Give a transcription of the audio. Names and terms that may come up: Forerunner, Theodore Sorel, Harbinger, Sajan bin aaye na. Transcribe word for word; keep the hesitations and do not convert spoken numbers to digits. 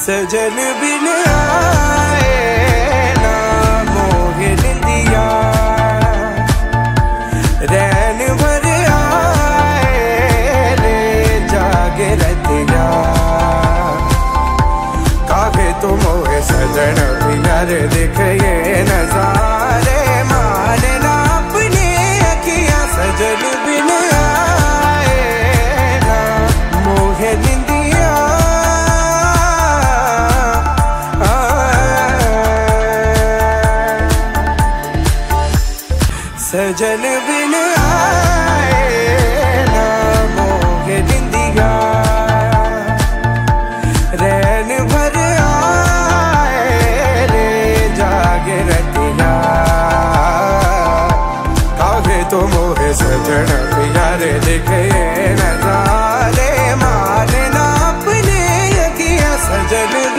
सजन बिन आए ना मोह लिया, रैन भर आए रे जागे रतिया। काहे तो मोहे सजन बिन आए देख ये नजारे, माने ना अपने अखिया सजन बिन आए ना मोह लिया। सजन बिन आए ना मोह लिया, रैन भर आए रे जागे रतिया। काहे तो मोहे सजन बिन आए देख ये नजारे, माने ना अपने अखियां सजन।